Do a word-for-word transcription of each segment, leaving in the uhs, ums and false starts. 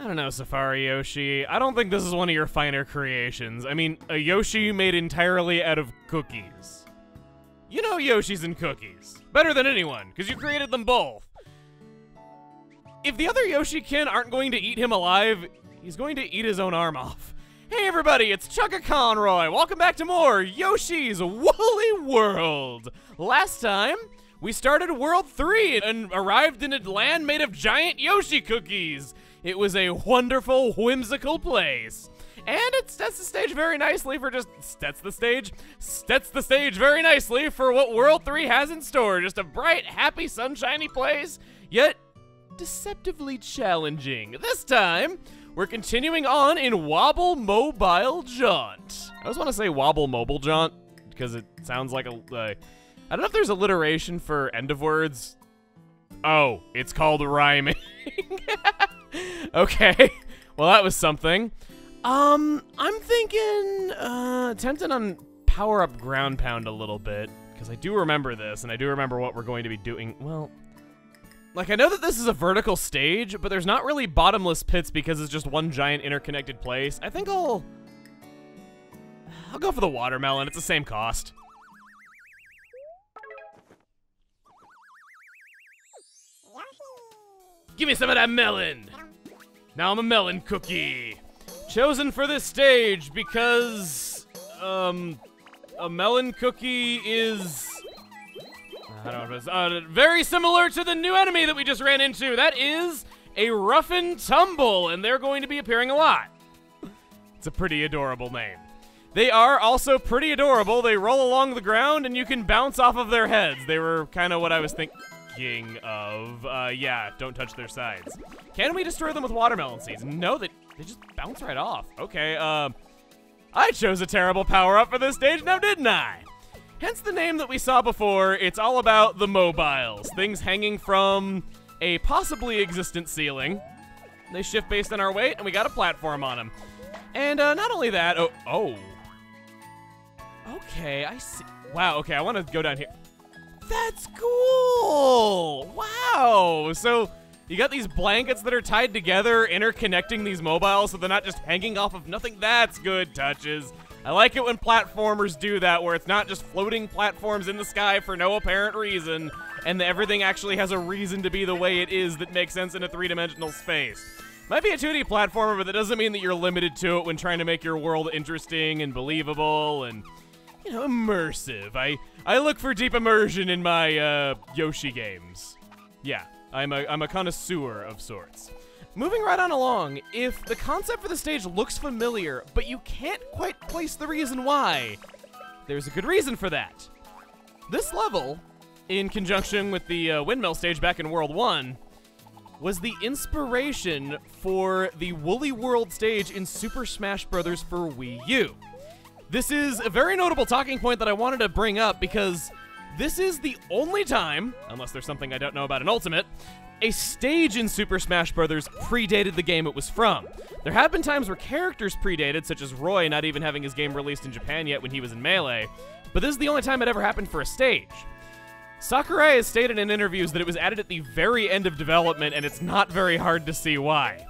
I don't know, Safari Yoshi. I don't think this is one of your finer creations. I mean, a Yoshi made entirely out of cookies. You know Yoshis and cookies. Better than anyone, because you created them both. If the other Yoshi-kin aren't going to eat him alive, he's going to eat his own arm off. Hey everybody, it's ChuggaConroy. Welcome back to more Yoshi's Woolly World. Last time, we started World three and arrived in a land made of giant Yoshi cookies. It was a wonderful, whimsical place. And it sets the stage very nicely for just, sets the stage? Sets the stage very nicely for what World three has in store. Just a bright, happy, sunshiny place, yet deceptively challenging. This time, we're continuing on in Wobble Mobile Jaunt. I always want to say Wobble Mobile Jaunt, because it sounds like a, uh, I don't know if there's alliteration for end of words. Oh, it's called rhyming. Okay, well that was something. Um, I'm thinking, uh, tempted on power up Ground Pound a little bit, because I do remember this, and I do remember what we're going to be doing. Well, like I know that this is a vertical stage, but there's not really bottomless pits because it's just one giant interconnected place. I think I'll, I'll go for the watermelon, it's the same cost. Give me some of that melon! Now I'm a melon cookie. Chosen for this stage because, um, a melon cookie is, I don't know, it's, uh, very similar to the new enemy that we just ran into. That is a Rough'n'Tumble, and they're going to be appearing a lot. It's a pretty adorable name. They are also pretty adorable. They roll along the ground, and you can bounce off of their heads. They were kind of what I was thinking of. Uh, yeah, don't touch their sides. Can we destroy them with watermelon seeds? No, they... They just bounce right off. Okay, um, uh, I chose a terrible power-up for this stage, now didn't I? Hence the name that we saw before. It's all about the mobiles. Things hanging from a possibly existent ceiling. They shift based on our weight, and we got a platform on them. And uh, not only that, oh, oh. Okay, I see. Wow, okay, I want to go down here. That's cool! Wow, so... You got these blankets that are tied together, interconnecting these mobiles so they're not just hanging off of nothing. That's good touches. I like it when platformers do that, where it's not just floating platforms in the sky for no apparent reason, and everything actually has a reason to be the way it is that makes sense in a three-dimensional space. Might be a two D platformer, but that doesn't mean that you're limited to it when trying to make your world interesting and believable and, you know, immersive. I, I look for deep immersion in my uh, Yoshi games. Yeah. I'm a, I'm a connoisseur of sorts. Moving right on along, if the concept for the stage looks familiar, but you can't quite place the reason why, there's a good reason for that. This level, in conjunction with the uh, windmill stage back in World one, was the inspiration for the Woolly World stage in Super Smash Brothers for Wii U. This is a very notable talking point that I wanted to bring up because this is the only time, unless there's something I don't know about in Ultimate, a stage in Super Smash Bros. Predated the game it was from. There have been times where characters predated, such as Roy not even having his game released in Japan yet when he was in Melee, but this is the only time it ever happened for a stage. Sakurai has stated in interviews that it was added at the very end of development, and it's not very hard to see why.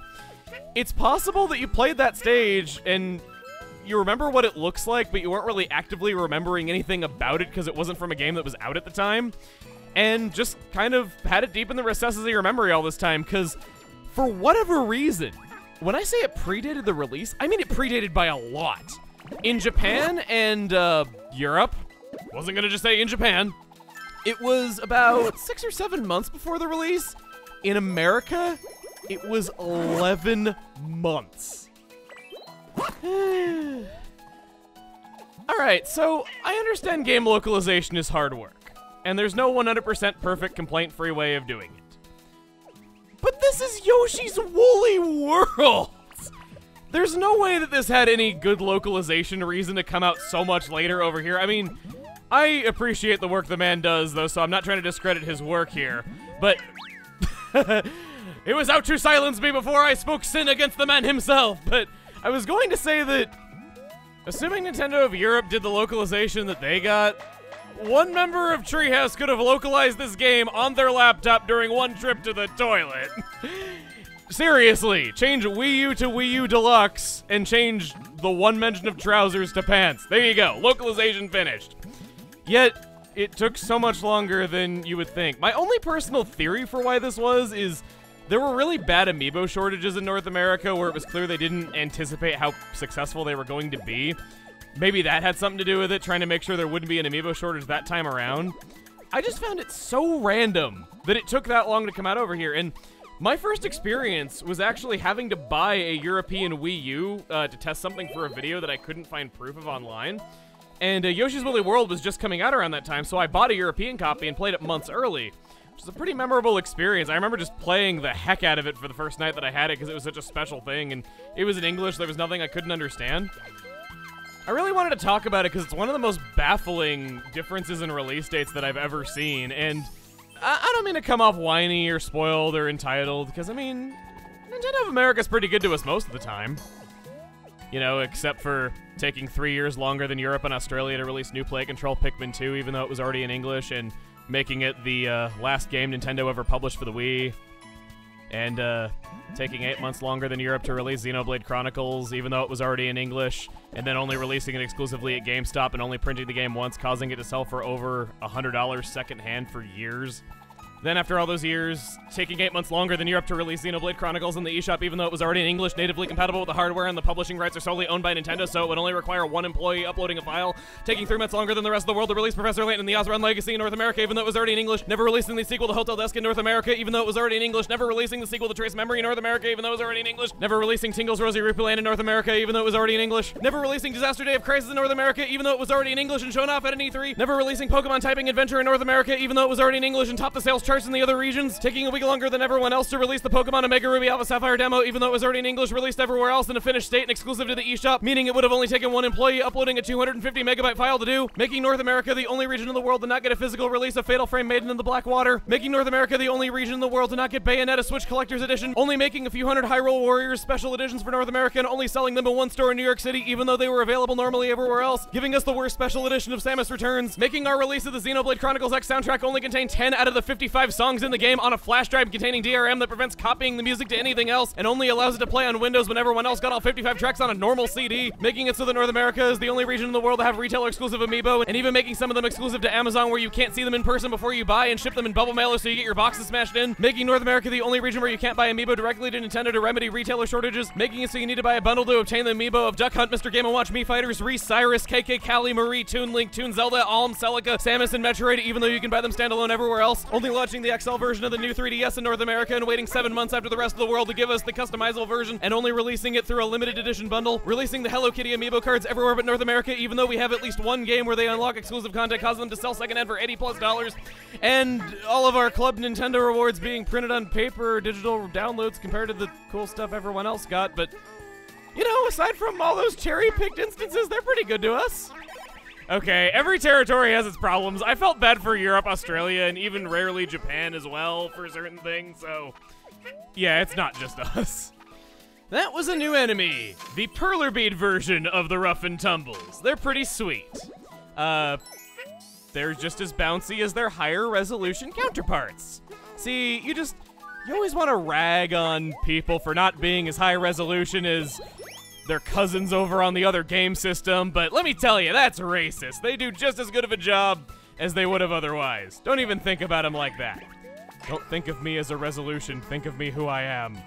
It's possible that you played that stage and you remember what it looks like, but you weren't really actively remembering anything about it because it wasn't from a game that was out at the time, and just kind of had it deep in the recesses of your memory all this time, because for whatever reason, when I say it predated the release, I mean it predated by a lot. In Japan and uh, Europe, wasn't gonna just say in Japan, it was about six or seven months before the release. In America, it was eleven months. Alright, so I understand game localization is hard work, and there's no one hundred percent perfect complaint-free way of doing it. But this is Yoshi's Woolly World! There's no way that this had any good localization reason to come out so much later over here. I mean, I appreciate the work the man does, though, so I'm not trying to discredit his work here, but it was out to silence me before I spoke sin against the man himself, but I was going to say that, assuming Nintendo of Europe did the localization that they got, one member of Treehouse could have localized this game on their laptop during one trip to the toilet. Seriously, change Wii U to Wii U Deluxe and change the one mention of trousers to pants. There you go, localization finished. Yet, it took so much longer than you would think. My only personal theory for why this was is there were really bad amiibo shortages in North America where it was clear they didn't anticipate how successful they were going to be. Maybe that had something to do with it, trying to make sure there wouldn't be an amiibo shortage that time around. I just found it so random that it took that long to come out over here, and my first experience was actually having to buy a European Wii U uh, to test something for a video that I couldn't find proof of online. And uh, Yoshi's Woolly World was just coming out around that time, so I bought a European copy and played it months early, which is a pretty memorable experience. I remember just playing the heck out of it for the first night that I had it because it was such a special thing, and it was in English, there was nothing I couldn't understand. I really wanted to talk about it because it's one of the most baffling differences in release dates that I've ever seen, and I, I don't mean to come off whiny or spoiled or entitled, because, I mean, Nintendo of America's pretty good to us most of the time. You know, except for taking three years longer than Europe and Australia to release New Play Control Pikmin two, even though it was already in English, and making it the uh, last game Nintendo ever published for the Wii, and uh, taking eight months longer than Europe to release Xenoblade Chronicles, even though it was already in English, and then only releasing it exclusively at GameStop and only printing the game once, causing it to sell for over one hundred dollars secondhand for years. Then after all those years, taking eight months longer than Europe to release Xenoblade Chronicles in the eShop, even though it was already in English, natively compatible with the hardware, and the publishing rights are solely owned by Nintendo, so it would only require one employee uploading a file. Taking three months longer than the rest of the world to release Professor Layton in the Azran Legacy in North America, even though it was already in English. Never releasing the sequel to Hotel Desk in North America, even though it was already in English. Never releasing the sequel to Trace Memory in North America, even though it was already in English. Never releasing Tingle's Rosie Rupee Land in North America, even though it was already in English. Never releasing Disaster Day of Crisis in North America, even though it was already in English and shown off at an E three. Never releasing Pokemon Typing Adventure in North America, even though it was already in English and topped the sales in the other regions, taking a week longer than everyone else to release the Pokemon Omega Ruby Alpha Sapphire demo, even though it was already in English, released everywhere else in a finished state and exclusive to the eShop, meaning it would have only taken one employee uploading a two hundred fifty megabyte file to do, making North America the only region in the world to not get a physical release of Fatal Frame Maiden in the Black Water, making North America the only region in the world to not get Bayonetta Switch Collector's Edition, only making a few hundred Hyrule Warriors Special Editions for North America and only selling them in one store in New York City, even though they were available normally everywhere else, giving us the worst Special Edition of Samus Returns, making our release of the Xenoblade Chronicles X soundtrack only contain ten out of the fifty-five songs in the game on a flash drive containing D R M that prevents copying the music to anything else and only allows it to play on Windows when everyone else got all fifty-five tracks on a normal C D, making it so that North America is the only region in the world to have retailer exclusive amiibo, and even making some of them exclusive to Amazon where you can't see them in person before you buy and ship them in bubble mailer so you get your boxes smashed in, making North America the only region where you can't buy amiibo directly to Nintendo to remedy retailer shortages, making it so you need to buy a bundle to obtain the amiibo of Duck Hunt, Mister Game and Watch, Mii Fighters, Reese Cyrus, K K. Callie, Marie, Toon Link, Toon Zelda, Alm, Celica, Samus, and Metroid, even though you can buy them standalone everywhere else, only launch the X L version of the new three D S in North America and waiting seven months after the rest of the world to give us the customizable version and only releasing it through a limited edition bundle, releasing the Hello Kitty amiibo cards everywhere but North America, even though we have at least one game where they unlock exclusive content, causing them to sell secondhand for eighty plus dollars, and all of our Club Nintendo rewards being printed on paper or digital downloads compared to the cool stuff everyone else got, but, you know, aside from all those cherry-picked instances, they're pretty good to us. Okay, every territory has its problems. I felt bad for Europe, Australia, and even rarely Japan as well for certain things, so yeah, it's not just us. That was a new enemy, the Perler Bead version of the Rough'n'Tumbles. They're pretty sweet. Uh, they're just as bouncy as their higher resolution counterparts. See, you just, you always want to rag on people for not being as high resolution as their cousins over on the other game system, but let me tell you, that's racist. They do just as good of a job as they would have otherwise. Don't even think about them like that. Don't think of me as a resolution, think of me who I am.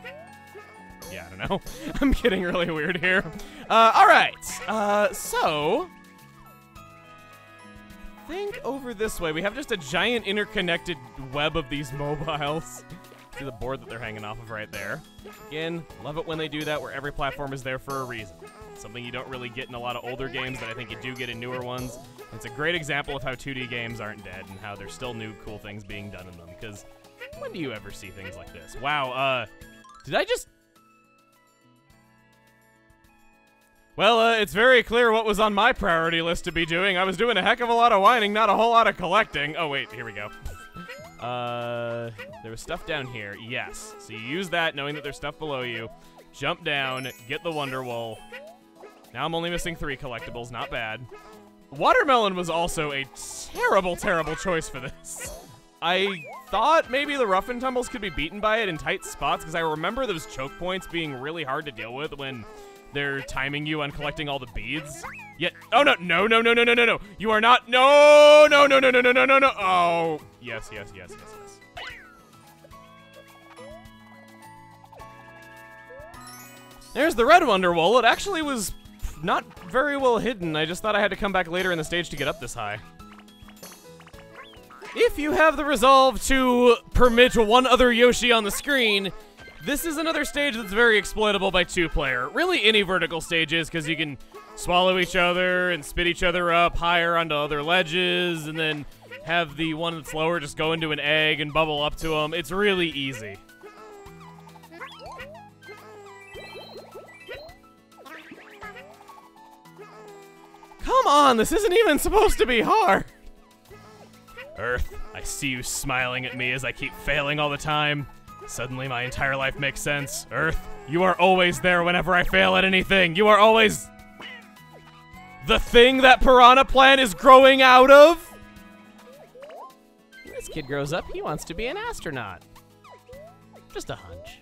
Yeah, I don't know. I'm getting really weird here. Uh, alright, uh, so I think over this way, we have just a giant interconnected web of these mobiles. See the board that they're hanging off of right there. Again, love it when they do that, where every platform is there for a reason. Something you don't really get in a lot of older games that I think you do get in newer ones. It's a great example of how two D games aren't dead and how there's still new cool things being done in them, because when do you ever see things like this? Wow, uh, did I just... Well, uh, it's very clear what was on my priority list to be doing. I was doing a heck of a lot of whining, not a whole lot of collecting. Oh, wait, here we go. Uh, there was stuff down here, yes. So you use that knowing that there's stuff below you. Jump down, get the Wonder Wool. Now I'm only missing three collectibles, not bad. Watermelon was also a terrible, terrible choice for this. I thought maybe the Rough 'n Tumbles could be beaten by it in tight spots, because I remember those choke points being really hard to deal with when they're timing you on collecting all the beads. Yet, oh no, no, no, no, no, no, no, no. You are not, no, no, no, no, no, no, no, no, no. Oh, yes, yes, yes, yes, yes. There's the red Wonder Wool. It actually was not very well hidden. I just thought I had to come back later in the stage to get up this high. If you have the resolve to permit one other Yoshi on the screen, this is another stage that's very exploitable by two-player. Really any vertical stages, because you can swallow each other and spit each other up higher onto other ledges, and then have the one that's lower just go into an egg and bubble up to them. It's really easy. Come on, this isn't even supposed to be hard. Earth, I see you smiling at me as I keep failing all the time. Suddenly my entire life makes sense. Earth, you are always there whenever I fail at anything. You are always the thing that Piranha Plant is growing out of. When this kid grows up, he wants to be an astronaut. Just a hunch.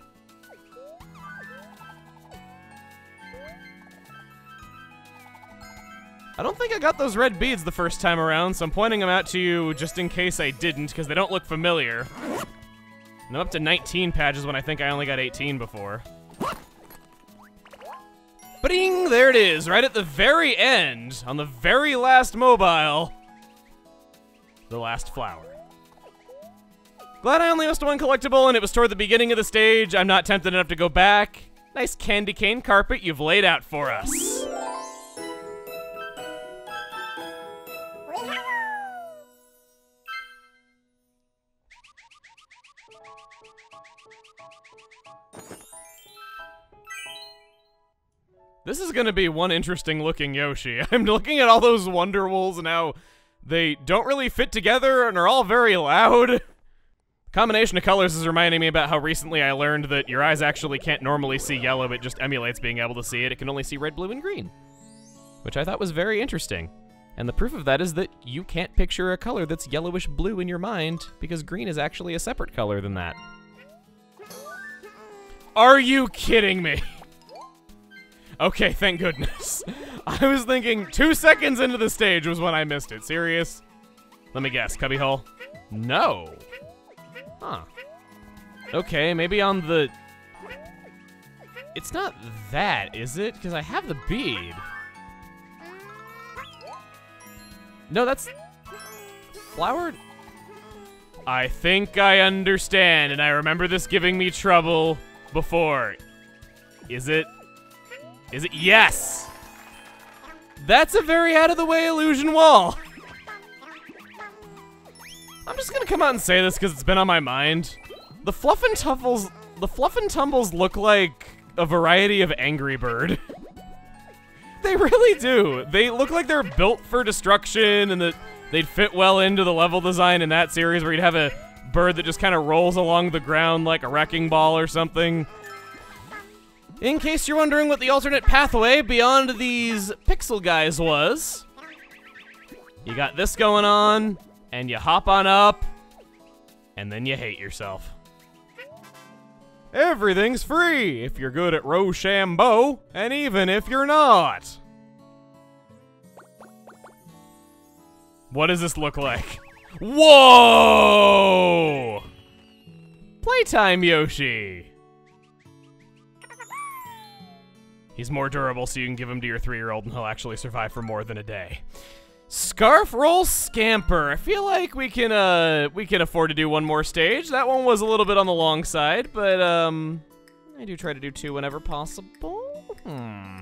I don't think I got those red beads the first time around, so I'm pointing them out to you just in case I didn't, because they don't look familiar. And I'm up to nineteen patches when I think I only got eighteen before. Ba-ding! There it is, right at the very end, on the very last mobile. The last flower. Glad I only missed one collectible, and it was toward the beginning of the stage. I'm not tempted enough to go back. Nice candy cane carpet you've laid out for us. This is gonna be one interesting looking Yoshi. I'm looking at all those Wonder Wools and how they don't really fit together and are all very loud. The combination of colors is reminding me about how recently I learned that your eyes actually can't normally see yellow, it just emulates being able to see it. It can only see red, blue, and green, which I thought was very interesting. And the proof of that is that you can't picture a color that's yellowish blue in your mind, because green is actually a separate color than that. Are you kidding me? Okay, thank goodness. I was thinking two seconds into the stage was when I missed it. Serious? Let me guess, cubbyhole? No. Huh. Okay, maybe on the... It's not that, is it? Because I have the bead. No, that's... Flowered? I think I understand, and I remember this giving me trouble before. Is it... Is it? Yes! That's a very out-of-the-way illusion wall! I'm just gonna come out and say this because it's been on my mind. The Fluff'n'Tumbles, the Fluff'n'Tumbles look like a variety of Angry Bird. They really do. They look like they're built for destruction and that they'd fit well into the level design in that series where you'd have a bird that just kind of rolls along the ground like a wrecking ball or something. In case you're wondering what the alternate pathway beyond these pixel guys was, you got this going on, and you hop on up, and then you hate yourself. Everything's free if you're good at Rochambeau, and even if you're not. What does this look like? Whoa! Playtime Yoshi! He's more durable, so you can give him to your three-year-old and he'll actually survive for more than a day. Scarf Roll Scamper. I feel like we can uh, we can afford to do one more stage. That one was a little bit on the long side, but um, I do try to do two whenever possible. Hmm.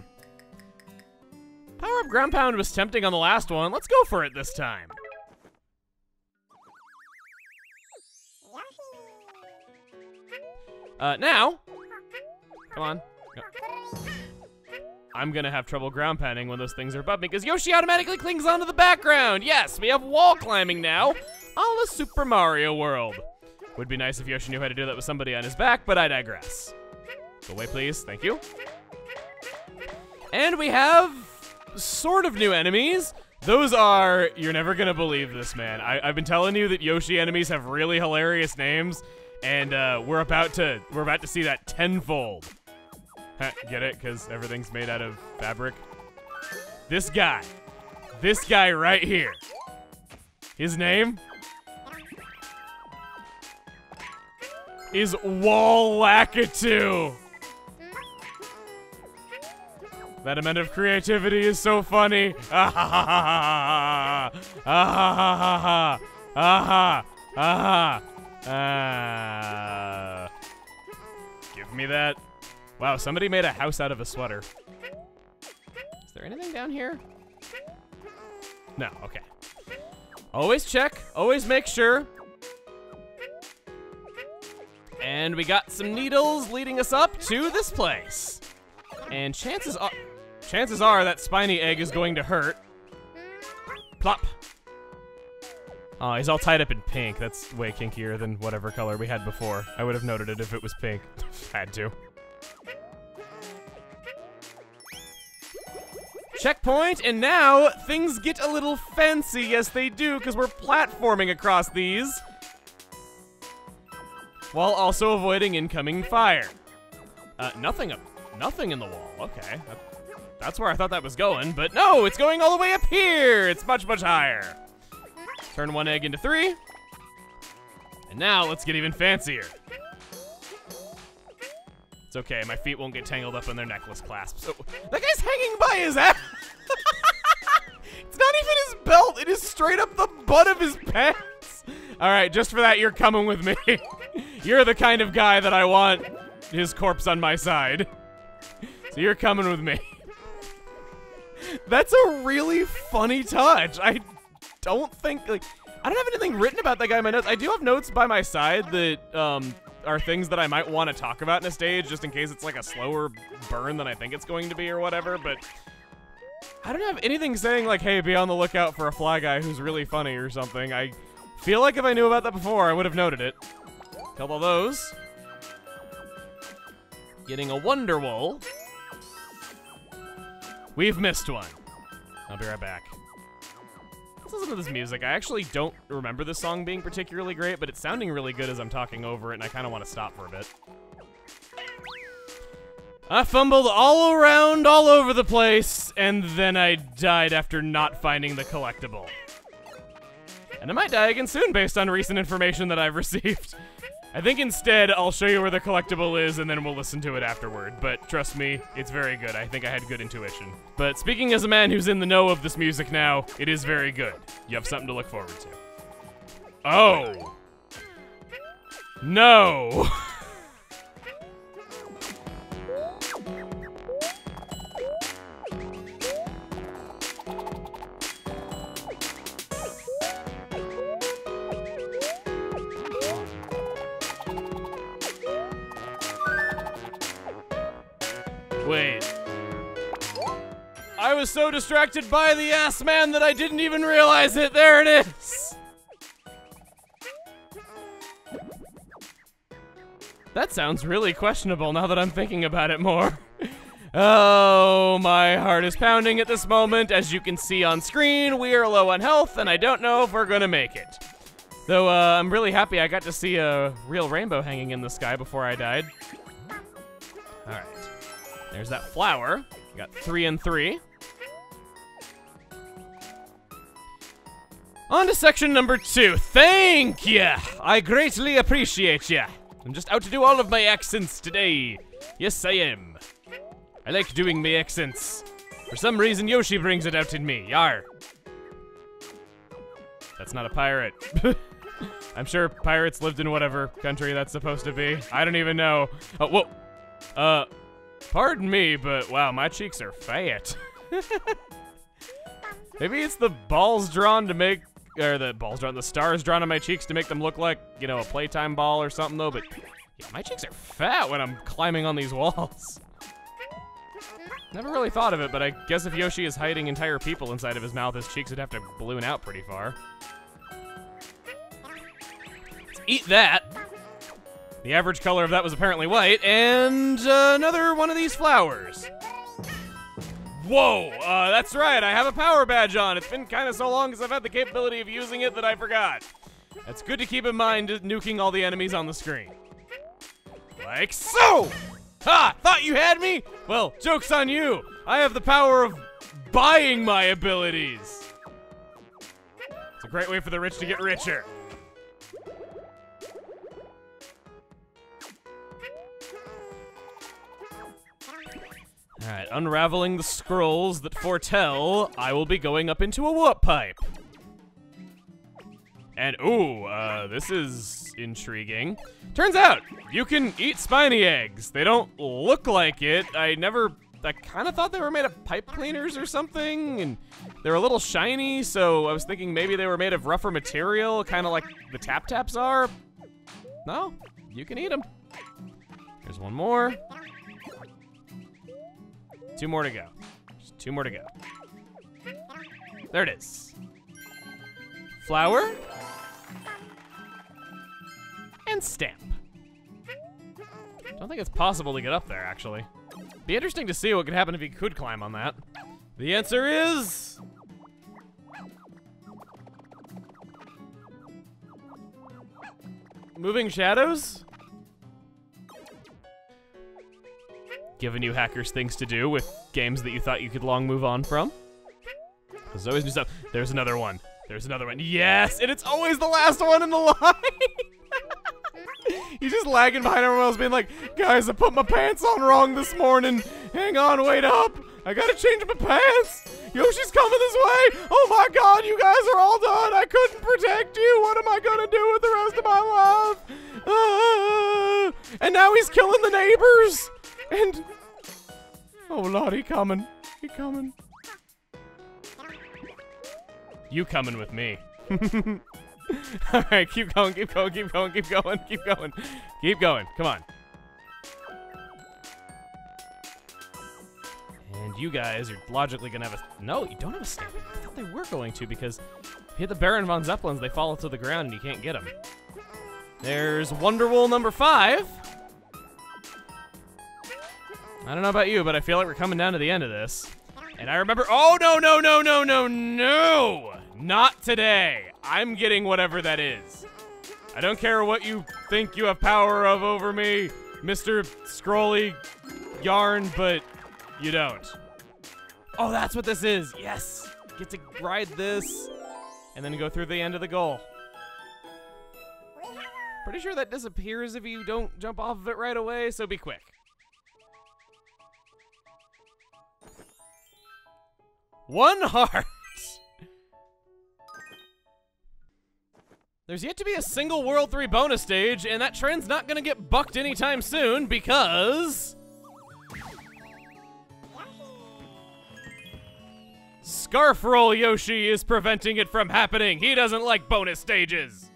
Power Up Ground Pound was tempting on the last one. Let's go for it this time. Uh, now. Come on. No. I'm gonna have trouble ground pounding when those things are above me because Yoshi automatically clings onto the background. Yes, we have wall climbing now, a la Super Mario World. Would be nice if Yoshi knew how to do that with somebody on his back, but I digress. Go away, please, thank you. And we have sort of new enemies. Those are, you're never gonna believe this, man. I, I've been telling you that Yoshi enemies have really hilarious names, and uh, we're about to we're about to see that tenfold. Get it? Because everything's made out of fabric. This guy, this guy right here. His name is Wall Lakitu. That amount of creativity is so funny. Ah ha ha ha ha. Ah ha ha ha ha. Ah ha. Ah ha. Uh, give me that. Wow, somebody made a house out of a sweater. Is there anything down here? No, okay. Always check, always make sure. And we got some needles leading us up to this place. And chances are, chances are that spiny egg is going to hurt. Plop. Oh, he's all tied up in pink. That's way kinkier than whatever color we had before. I would have noted it if it was pink. Had to. Checkpoint, and now things get a little fancy. Yes, they do, because we're platforming across these. While also avoiding incoming fire. Uh, nothing up. Nothing in the wall, okay. That, that's where I thought that was going, but no, it's going all the way up here. It's much, much higher. Turn one egg into three. And now let's get even fancier. It's okay, my feet won't get tangled up in their necklace clasps. Oh, that guy's hanging by his ass. It's not even his belt, it is straight up the butt of his pants. All right, just for that, you're coming with me. You're the kind of guy that I want his corpse on my side. So you're coming with me. That's a really funny touch. I don't think, like, I don't have anything written about that guy in my notes. I do have notes by my side that um, are things that I might want to talk about in a stage, just in case it's like a slower burn than I think it's going to be or whatever, but I don't have anything saying like, hey, be on the lookout for a fly guy who's really funny or something. I feel like if I knew about that before, I would have noted it. Couple of those. Getting a Wonder Wool. We've missed one. I'll be right back. Let's listen to this music. I actually don't remember this song being particularly great, but it's sounding really good as I'm talking over it, and I kind of want to stop for a bit. I fumbled all around, all over the place, and then I died after not finding the collectible. And I might die again soon based on recent information that I've received. I think instead, I'll show you where the collectible is and then we'll listen to it afterward, but trust me, it's very good. I think I had good intuition. But speaking as a man who's in the know of this music now, it is very good. You have something to look forward to. Oh! No! Wait. I was so distracted by the ass man that I didn't even realize it. There it is. That sounds really questionable now that I'm thinking about it more. Oh, my heart is pounding at this moment. As you can see on screen, we are low on health, and I don't know if we're gonna make it. Though uh, I'm really happy I got to see a real rainbow hanging in the sky before I died. All right. There's that flower. We got three and three. On to section number two. Thank ya! I greatly appreciate ya. I'm just out to do all of my accents today. Yes, I am. I like doing my accents. For some reason, Yoshi brings it out in me. Yar. That's not a pirate. I'm sure pirates lived in whatever country that's supposed to be. I don't even know. Oh, whoa. Uh... Pardon me, but wow, my cheeks are fat. Maybe it's the balls drawn to make, or the balls drawn, the stars drawn on my cheeks to make them look like, you know, a playtime ball or something though, but yeah, my cheeks are fat when I'm climbing on these walls. Never really thought of it, but I guess if Yoshi is hiding entire people inside of his mouth, his cheeks would have to balloon out pretty far. Let's eat that. The average color of that was apparently white, and uh, another one of these flowers. Whoa, uh, that's right, I have a power badge on. It's been kind of so long since I've had the capability of using it that I forgot. That's good to keep in mind, nuking all the enemies on the screen. Like so! Ha! Thought you had me? Well, joke's on you. I have the power of buying my abilities. It's a great way for the rich to get richer. Alright, unraveling the scrolls that foretell I will be going up into a warp pipe. And ooh, uh, this is intriguing. Turns out, you can eat spiny eggs. They don't look like it. I never, I kind of thought they were made of pipe cleaners or something, and they're a little shiny, so I was thinking maybe they were made of rougher material, kind of like the Tap Taps are. No, you can eat them. Here's one more. Two more to go. Just two more to go. There it is. Flower. And stamp. Don't think it's possible to get up there, actually. Be interesting to see what could happen if you could climb on that. The answer is... moving shadows? Giving you hackers things to do with games that you thought you could long move on from. There's always new stuff. There's another one. There's another one. Yes! And it's always the last one in the line! He's just lagging behind everyone else being like, guys, I put my pants on wrong this morning. Hang on, wait up. I gotta change my pants. Yoshi's coming this way. Oh my God, you guys are all done. I couldn't protect you. What am I gonna do with the rest of my life? Uh, and now he's killing the neighbors. And, oh Lord, he coming. He coming. You coming with me. All right, keep going, keep going, keep going, keep going, keep going, keep going, come on. And you guys are logically gonna have a, no, you don't have a stamp. I thought they were going to because if you hit the Baron Von Zeppelins, they fall to the ground and you can't get them. There's Wonder Wool number five. I don't know about you, but I feel like we're coming down to the end of this. And I remember, oh no, no, no, no, no, no! Not today. I'm getting whatever that is. I don't care what you think you have power of over me, Mister Scrolly Yarn, but you don't. Oh, that's what this is. Yes. Get to ride this and then go through the end of the goal. Pretty sure that disappears if you don't jump off of it right away, so be quick. One heart. There's yet to be a single World three bonus stage, and that trend's not gonna get bucked anytime soon because... Scarf Roll Yoshi is preventing it from happening. He doesn't like bonus stages.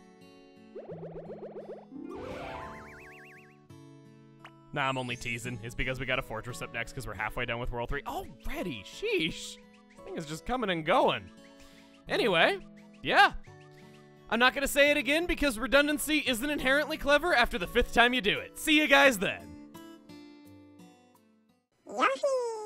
Nah, I'm only teasing. It's because we got a fortress up next because we're halfway done with World three. Already, sheesh. This thing is just coming and going. Anyway, yeah. I'm not gonna say it again because redundancy isn't inherently clever after the fifth time you do it. See you guys then. Yoshi.